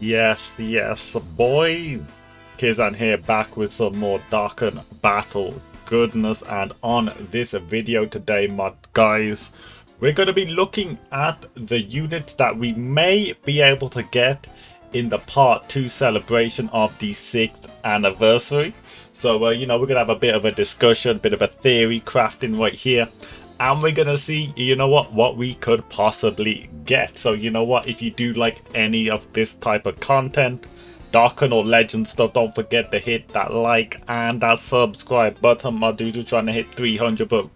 Yes, boy. Kids on here back with some more Dokkan Battle goodness, and on this video today, my guys, we're going to be looking at the units that we may be able to get in the part 2 celebration of the 6th anniversary. So, you know, we're going to have a bit of a discussion, a bit of a theory crafting right here. And we're going to see, you know what we could possibly get. So, you know what, if you do like any of this type of content, Dokkan or Legend stuff, don't forget to hit that like and that subscribe button. My dudes, we're trying to hit 300, but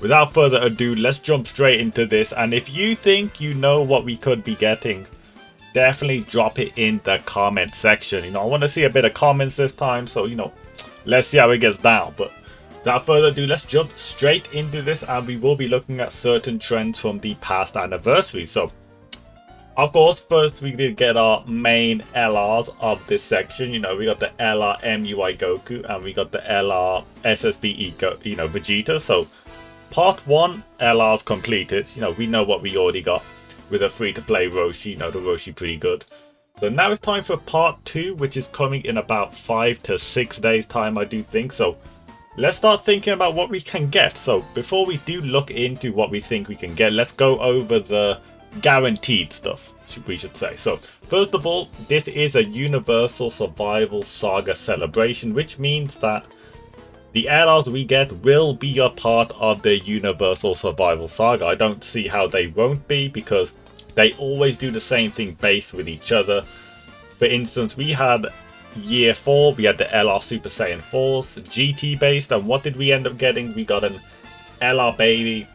without further ado, let's jump straight into this. And if you think you know what we could be getting, definitely drop it in the comment section. You know, I want to see a bit of comments this time, so, you know, let's see how it gets down. But without further ado, let's jump straight into this, and we will be looking at certain trends from the past anniversary. So, of course, first we did get our main LRs of this section. You know, we got the LR MUI Goku, and we got the LR SSBE Vegeta. So, part 1 LRs completed. You know, we know what we already got with a free-to-play Roshi. You know, the Roshi pretty good. So now it's time for part 2, which is coming in about 5 to 6 days time, I do think. So, let's start thinking about what we can get. So before we do look into what we think we can get, let's go over the guaranteed stuff, we should say. So first of all, this is a Universal Survival Saga celebration, which means that the LRs we get will be a part of the Universal Survival Saga. I don't see how they won't be, because they always do the same thing based with each other. For instance, we had Year 4, we had the LR Super Saiyan 4s, GT based, and what did we end up getting? We got an LR Baby,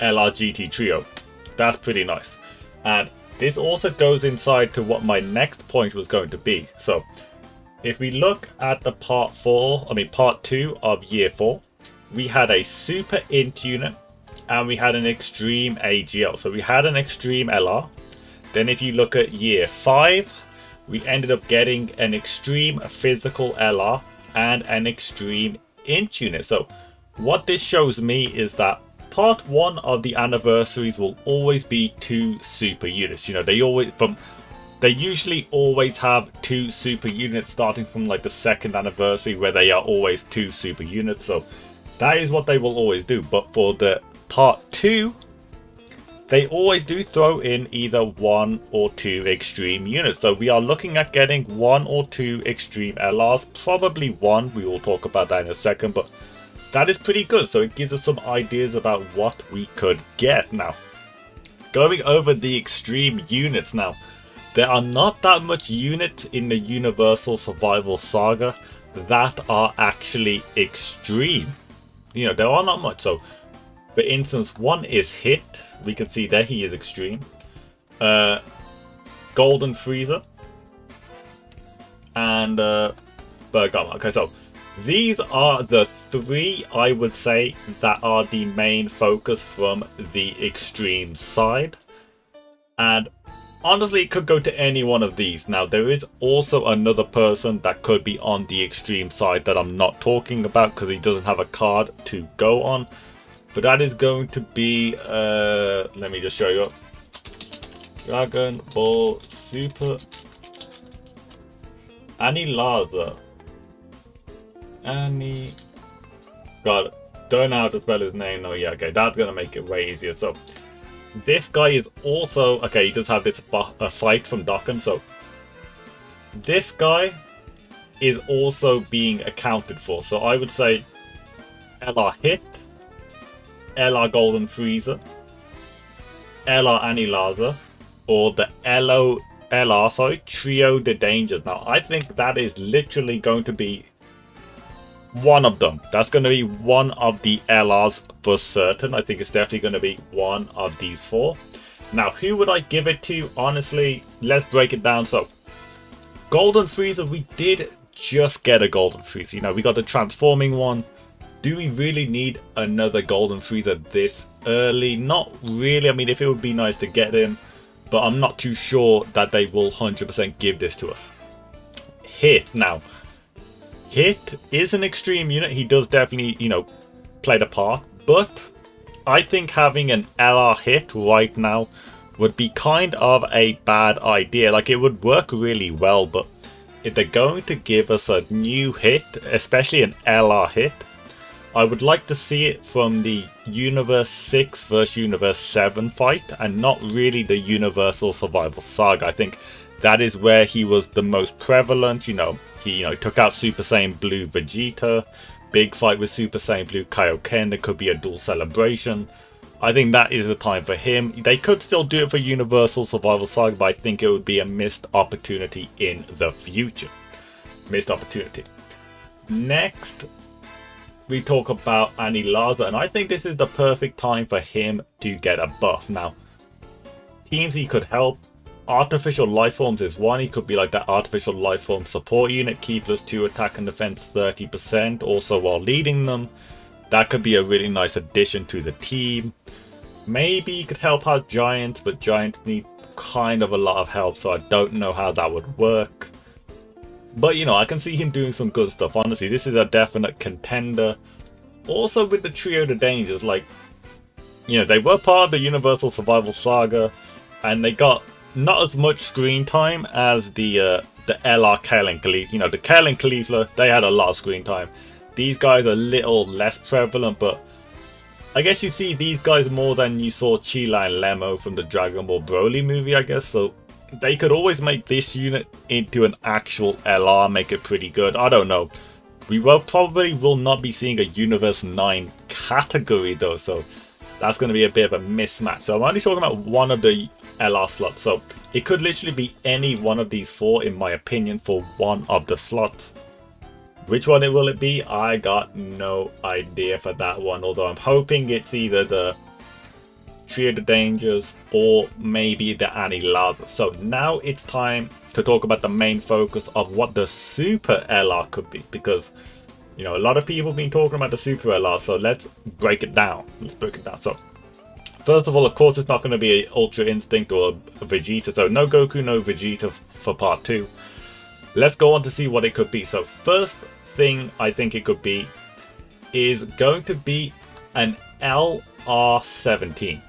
LR GT Trio. That's pretty nice. And this also goes inside to what my next point was going to be. So, if we look at the part 2 of Year 4, we had a Super Int unit, and we had an Extreme AGL. So we had an Extreme LR. Then if you look at Year 5, we ended up getting an Extreme Physical LR and an Extreme Int unit. So what this shows me is that part 1 of the anniversaries will always be 2 super units. You know, they usually always have 2 super units starting from like the 2nd anniversary, where they are always 2 super units. So that is what they will always do. But for the part 2, they always do throw in either 1 or 2 extreme units. So we are looking at getting 1 or 2 extreme LRs, probably 1. We will talk about that in a second, but that is pretty good. So it gives us some ideas about what we could get. Now, going over the extreme units now, there are not that much units in the Universal Survival Saga that are actually extreme. You know, there are not much. So, for instance, one is Hit. We can see there he is extreme. Golden Freezer. And Bergama. Okay, so these are the 3, I would say, that are the main focus from the extreme side. And honestly, it could go to any one of these. Now, there is also another person that could be on the extreme side that I'm not talking about, because he doesn't have a card to go on. But that is going to be, let me just show you up, Dragon Ball Super, Anilaza. God, don't know how to spell his name. No, yeah, okay, that's going to make it way easier. So, this guy is also, okay, he does have this fight from Dokkan, so this guy is also being accounted for. So I would say LR Hit, LR Golden Freezer, LR Anilaza, or the LR Trio de Danger. Now, I think that is literally going to be one of them. That's going to be one of the LRs for certain. I think it's definitely going to be one of these 4. Now, who would I give it to? Honestly, let's break it down. So, Golden Freezer, we did just get a Golden Freezer. You know, we got the transforming one. Do we really need another Golden Freezer this early? Not really. I mean, if it would be nice to get him, but I'm not too sure that they will 100% give this to us. Hit. Now, Hit is an extreme unit. He does definitely, you know, play the part, but I think having an LR Hit right now would be kind of a bad idea. Like, it would work really well, but if they're going to give us a new hit, especially an LR hit, I would like to see it from the Universe 6 versus Universe 7 fight, and not really the Universal Survival Saga. I think that is where he was the most prevalent. You know, he took out Super Saiyan Blue Vegeta, big fight with Super Saiyan Blue Kaioken, there could be a dual celebration. I think that is the time for him. They could still do it for Universal Survival Saga, but I think it would be a missed opportunity in the future. Missed opportunity. Next, we talk about Anilaza, and I think this is the perfect time for him to get a buff. Now, teams he could help, artificial lifeforms is one. He could be like that artificial lifeform support unit, key +2 attack and defense 30%, also while leading them. That could be a really nice addition to the team. Maybe you could help out Giants, but Giants need kind of a lot of help, so I don't know how that would work. But you know, I can see him doing some good stuff. Honestly, this is a definite contender. Also with the Trio de Danger, like, you know, they were part of the Universal Survival Saga, and they got not as much screen time as the LR Kalen Khalifa. You know, the Kalen Khalifa, they had a lot of screen time. These guys are a little less prevalent, but I guess you see these guys more than you saw Chila and Lemo from the Dragon Ball Broly movie, I guess. So they could always make this unit into an actual LR, make it pretty good. I don't know. We will probably not be seeing a Universe 9 category though, so that's going to be a bit of a mismatch. So I'm only talking about one of the LR slots. So it could literally be any one of these four, in my opinion, for one of the slots. Which one will it be? I got no idea for that one, although I'm hoping it's either the Trio de Dangers or maybe the Anilaza. So now it's time to talk about the main focus of what the Super LR could be, because, you know, a lot of people have been talking about the Super LR, so let's break it down. Let's break it down. So first of all, of course, it's not going to be an Ultra Instinct or a Vegeta, so no Goku, no Vegeta for part 2. Let's go on to see what it could be. So first thing I think it could be is going to be an LR 17.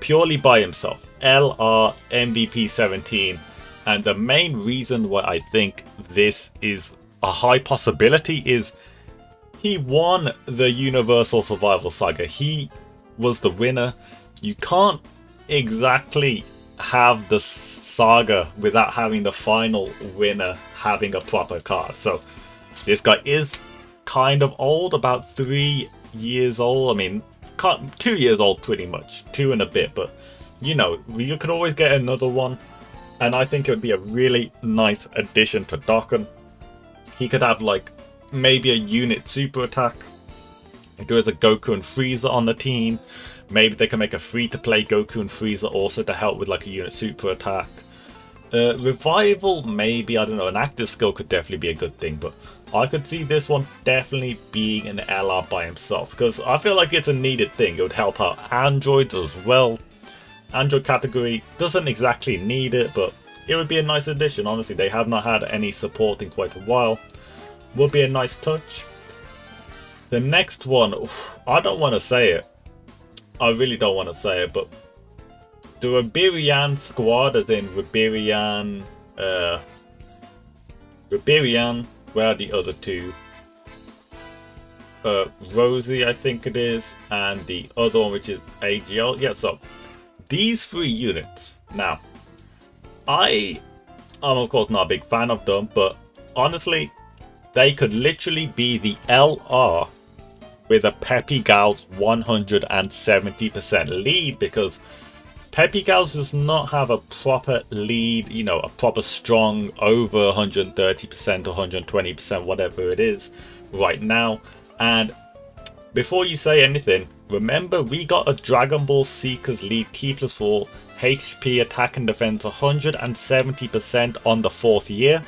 Purely by himself. LR MVP 17. And the main reason why I think this is a high possibility is he won the Universal Survival Saga. He was the winner. You can't exactly have the saga without having the final winner having a proper card. So this guy is kind of old, about 3 years old. I mean, 2 years old pretty much, 2 and a bit, but you know, you could always get another one, and I think it would be a really nice addition to Dokkan. He could have like maybe a unit super attack. If there is a Goku and Frieza on the team, maybe they can make a free-to-play Goku and Frieza also to help with like a unit super attack. Revival, maybe, I don't know, an active skill could definitely be a good thing, but I could see this one definitely being an LR by himself, because I feel like it's a needed thing. It would help out Androids as well. Android category doesn't exactly need it, but it would be a nice addition. Honestly, they have not had any support in quite a while. Would be a nice touch. The next one, I don't want to say it. I really don't want to say it, but the Ribrianne squad, as in Ribrianne, where are the other two? Rosie, I think it is, and the other one, which is AGL. Yeah, so these 3 units. Now, I'm of course not a big fan of them, but honestly, they could literally be the LR with a Peppy Gals 170% lead, because Peppy Gals does not have a proper lead, you know, a proper strong over 130% or 120%, whatever it is right now. And before you say anything, remember we got a Dragon Ball Seekers lead, key +4, HP, attack and defense 170% on the 4th year.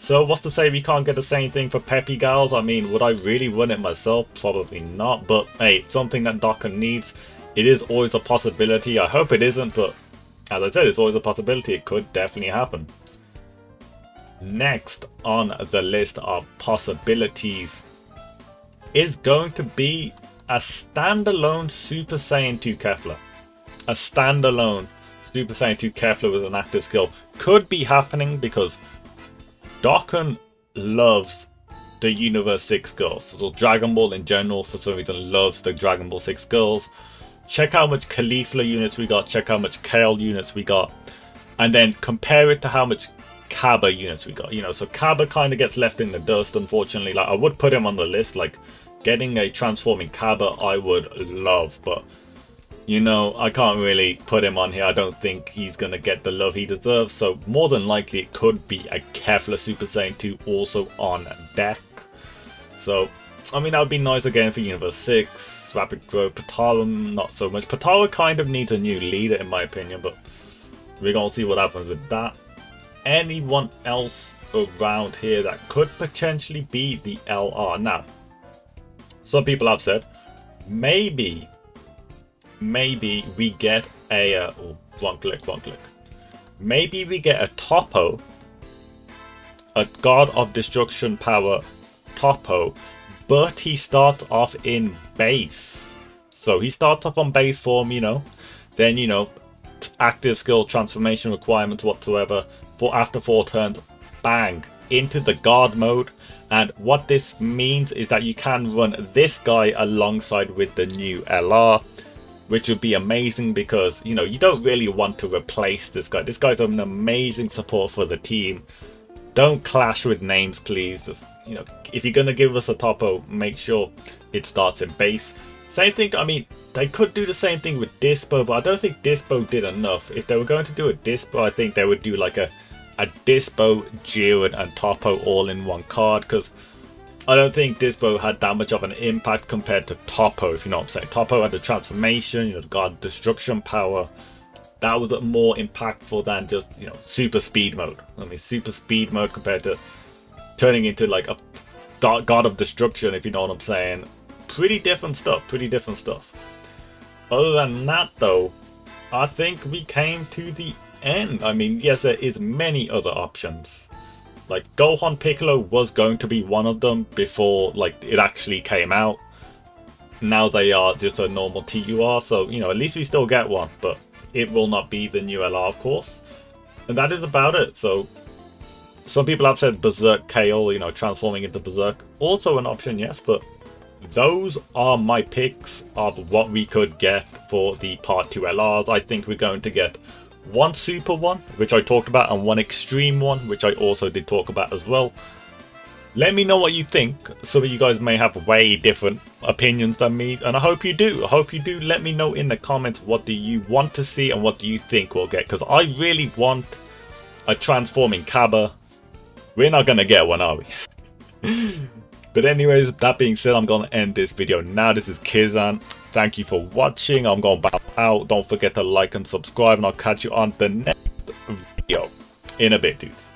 So what's to say we can't get the same thing for Peppy Gals? I mean, would I really run it myself? Probably not, but hey, it's something that Dokkan needs. It is always a possibility. I hope it isn't, but as I said, it's always a possibility. It could definitely happen. Next on the list of possibilities is going to be a standalone Super Saiyan 2 Kefla. a standalone Super Saiyan 2 Kefla with an active skill could be happening because Dokkan loves the Universe 6 girls. So Dragon Ball in general for some reason loves the Dragon Ball 6 girls. Check how much Caulifla units we got, check how much Kale units we got, and then compare it to how much Cabba units we got. You know, so Cabba kind of gets left in the dust, unfortunately. Like, I would put him on the list. Like, getting a transforming Cabba I would love, but you know, I can't really put him on here. I don't think he's going to get the love he deserves. So more than likely it could be a Kefla Super Saiyan 2 also on deck. So, I mean, that would be nice again for Universe 6. Rapid Growth, Patala, not so much. Patala kind of needs a new leader in my opinion, but we're going to see what happens with that. Anyone else around here that could potentially be the LR? Now, some people have said, maybe we get a wrong click. Maybe we get a Toppo, a God of Destruction power Toppo, but he starts off in base. So he starts off on base form, you know, then, you know, active skill transformation requirements whatsoever. For after 4 turns, bang, into the guard mode. And what this means is that you can run this guy alongside with the new LR, which would be amazing because, you know, you don't really want to replace this guy. This guy's an amazing support for the team. Don't clash with names, please. Just, you know, if you're going to give us a Toppo, make sure it starts in base. Same thing, I mean, they could do the same thing with Dispo, but I don't think Dispo did enough. If they were going to do a Dispo, I think they would do like a Dispo, Jiren and Toppo all in one card, because I don't think Dispo had that much of an impact compared to Toppo, if you know what I'm saying. Toppo had the transformation, you know, the guard destruction power. That was more impactful than just, you know, super speed mode. I mean, super speed mode compared to turning into like a god of destruction, if you know what I'm saying. Pretty different stuff, pretty different stuff. Other than that though, I think we came to the end. I mean, yes, there is many other options. Like, Gohan Piccolo was going to be one of them before, like, it actually came out. Now they are just a normal TUR, so, you know, at least we still get one, but it will not be the new LR, of course. And that is about it. So, some people have said Berserk Kale, you know, transforming into Berserk. Also an option, yes, but those are my picks of what we could get for the Part 2 LRs. I think we're going to get one super one, which I talked about, and one extreme one, which I also did talk about as well. Let me know what you think. Some of you guys may have way different opinions than me, and I hope you do. I hope you do. Let me know in the comments, what do you want to see and what do you think we'll get? Because I really want a transforming Cabba. We're not going to get one, are we? But anyways, that being said, I'm going to end this video now. This is Kizan. Thank you for watching. I'm going to bow out. Don't forget to like and subscribe, and I'll catch you on the next video in a bit, dudes.